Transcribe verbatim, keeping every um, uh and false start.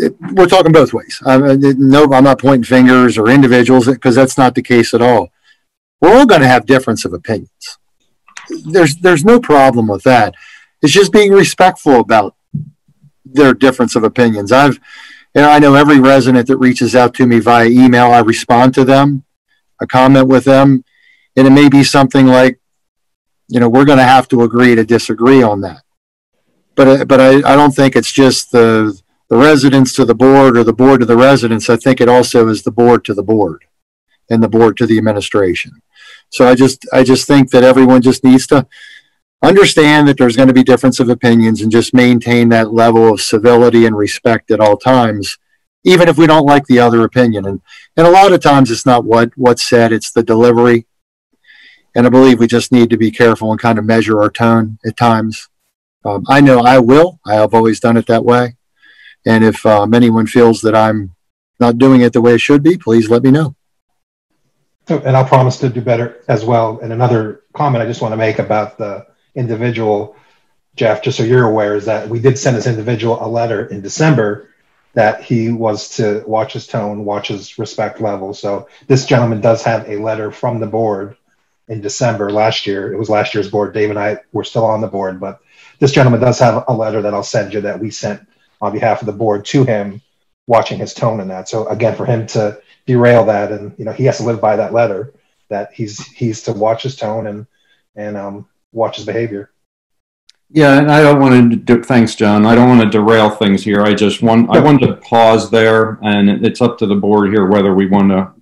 it, we're talking both ways. I mean, no, I'm not pointing fingers or individuals, because that's not the case at all. We're all going to have difference of opinions. There's, there's no problem with that. It's just being respectful about their difference of opinions. I've, you know, I know every resident that reaches out to me via email, I respond to them, I comment with them, and it may be something like, you know, we're going to have to agree to disagree on that. But, but I, I don't think it's just the, the residents to the board or the board to the residents. I think it also is the board to the board and the board to the administration. So I just, I just think that everyone just needs to understand that there's going to be difference of opinions and just maintain that level of civility and respect at all times, even if we don't like the other opinion. And, and a lot of times it's not what, what's said, it's the delivery. And I believe we just need to be careful and kind of measure our tone at times. Um, I know I will. I have always done it that way. And if um, anyone feels that I'm not doing it the way it should be, please let me know. And I'll promise to do better as well. And another comment I just want to make about the individual, Jeff, just so you're aware, is that we did send this individual a letter in December that he was to watch his tone, watch his respect level. So this gentleman does have a letter from the board in December last year. It was last year's board. Dave and I were still on the board, but this gentleman does have a letter that I'll send you that we sent on behalf of the board to him, watching his tone and that. So again, for him to derail that, and you know, he has to live by that letter that he's he's to watch his tone and and um, watch his behavior. Yeah, and I don't want to do, thanks, John. I don't want to derail things here. I just want I wanted to pause there, and it's up to the board here whether we want to